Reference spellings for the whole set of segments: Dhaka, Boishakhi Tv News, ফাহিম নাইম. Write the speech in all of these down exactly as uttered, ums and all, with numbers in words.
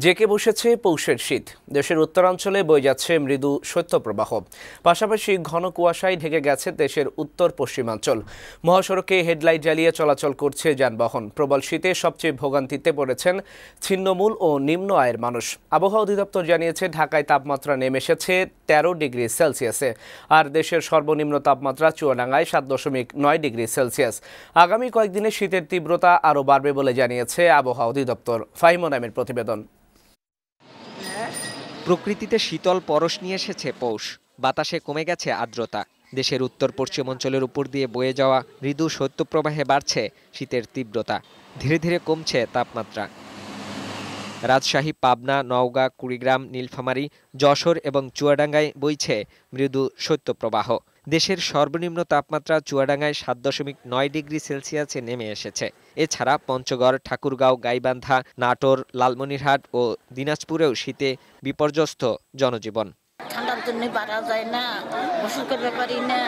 जेके बसेছে পৌষের শীত देशेर उत्तरांचले বয়ে যাচ্ছে মৃদু শৈত্যপ্রবাহ পাশাপাশি ঘন কুয়াশায় ঢেকে গেছে দেশের উত্তর পশ্চিমাঞ্চল মহাসড়কে হেডলাইট জ্বালিয়ে চলাচল করছে যানবাহন প্রবল শীতে সবচেয়ে ভোগান্তিতে পড়েছেন ছিন্নমূল ও নিম্ন আয়ের মানুষ আবহাওয়া অধিদপ্তর জানিয়েছে ঢাকায় তাপমাত্রা নেমে এসেছে তেরো ডিগ্রি সেলসিয়াসে আর দেশের সর্বনিম্ন তাপমাত্রা চুয়াডাঙ্গায় সাত দশমিক নয় ডিগ্রি সেলসিয়াস আগামী কয়েকদিনে শীতের তীব্রতা আরও বাড়বে বলে জানিয়েছে আবহাওয়া অধিদপ্তর ফাহিমা নামের প্রতিবেদন প্রকৃতিতে শীতল পরশ নিয়ে এসেছে পৌষ বাতাসে কমে গেছে আর্দ্রতা দেশের উত্তর পশ্চিম অঞ্চলের উপর দিয়ে বয়ে যাওয়া মৃদু শৈত্যপ্রবাহে বাড়ছে শীতের তীব্রতা ধীরে ধীরে কমছে তাপমাত্রা রাজশাহী পাবনা নওগাঁ কুড়িগ্রাম নীলফামারী যশোর এবং চুয়াডাঙ্গায় বইছে মৃদু শৈত্যপ্রবাহ দেশের সর্বনিম্ন তাপমাত্রা চুয়াডাঙ্গায় সাত দশমিক নয় ডিগ্রি সেলসিয়াসে নেমে এসেছে এছাড়া পঞ্চগড় ঠাকুরগাঁও গাইবান্ধা নাটোর লালমনিরহাট ও দিনাজপুরেও শীতে বিপর্যস্ত জনজীবন ঠান্ডার জন্য বাড়া যায় না গোসল করতে পারি না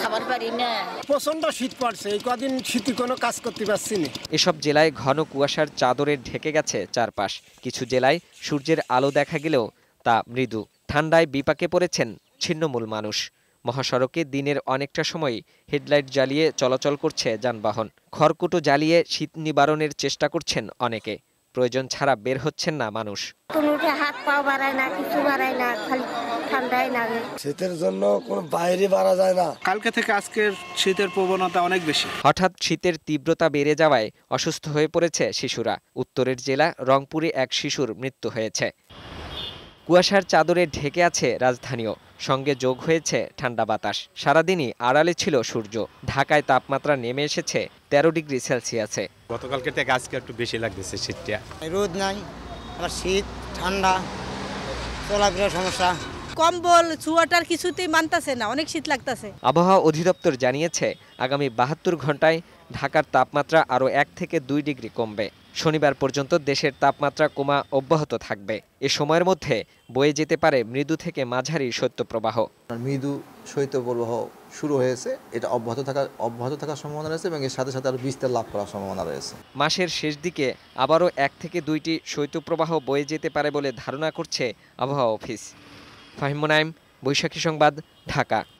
খাবার পারি না প্রচন্ড শীত পড়ছে এই কদিন শীতে কোনো কাজ করতে পারছি না এসব জেলায় ঘন কুয়াশার চাদরে ঢেকে গেছে চারপাশ কিছু জেলায় সূর্যের আলো দেখা গেলেও তা মৃদু ঠান্ডায় বিপাকে পড়েছেন ছিন্নমূল মানুষ মহাসড়কে দিনের অনেকটা সময় হেডলাইট জ্বালিয়ে চলাচল করছে যানবাহন খড়কুটো জ্বালিয়ে শীত নিবারণের চেষ্টা করছেন অনেকে প্রয়োজন ছাড়া বের হচ্ছেন না মানুষ হাত পা বাড়ায় না কিছু বাড়ায় না খালি ঠান্ডায় লাগে শীতের জন্য কোনো বাইরে বাড়া যায় না কালকে থেকে আজকের শীতের প্রবণতা অনেক বেশি হঠাৎ শীতের তীব্রতা বেড়ে যাওয়ায় অসুস্থ হয়ে পড়েছে শিশুরা উত্তরের জেলা রংপুরে এক শিশুর মৃত্যু হয়েছে কুয়াশার চাদরে ঢেকে আছে রাজধানীও সঙ্গে যোগ হয়েছে ঠান্ডা বাতাস সারাদিনই আড়ালে ছিল সূর্য ঢাকায় তাপমাত্রা নেমে এসেছে তেরো ডিগ্রি সেলসিয়াসে গতকালকে থেকে আজকে একটু বেশি লাগতেছে শীতটা রোদ নাই আর শীত ঠান্ডা চলাফেরার সমস্যা কম্বল সোয়েটার কিছুতেই মানতেছে না অনেক শীত লাগতেছে আবহাওয়া অধিদপ্তর জানিয়েছে আগামী বাহাত্তর ঘন্টায় ঢাকার তাপমাত্রা আরও এক থেকে দুই ডিগ্রি কমবে শনিবার পর্যন্ত দেশের তাপমাত্রা কমা অব্যাহত থাকবে এ সময়ের মধ্যে বয়ে যেতে পারে মৃদু থেকে মাঝারি শৈত্যপ্রবাহ মৃদু শৈত্যপ্রবাহ শুরু হয়েছে এটা অব্যাহত থাকা অব্যাহত থাকার সম্ভাবনা রয়েছে এবং এর সাথে সাথে আরও বিস্তার লাভ করার সম্ভাবনা রয়েছে মাসের শেষ দিকে আবারও এক থেকে দুইটি শৈত্যপ্রবাহ বয়ে যেতে পারে বলে ধারণা করছে আবহাওয়া অফিস ফাহিম নাইম বৈশাখী সংবাদ ঢাকা।